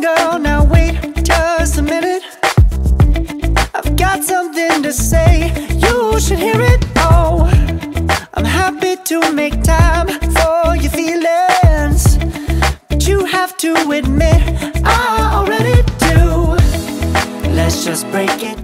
girl, now wait just a minute. I've got something to say, you should hear it. Oh, I'm happy to make time for your feelings, but you have to admit I already do. Let's just break it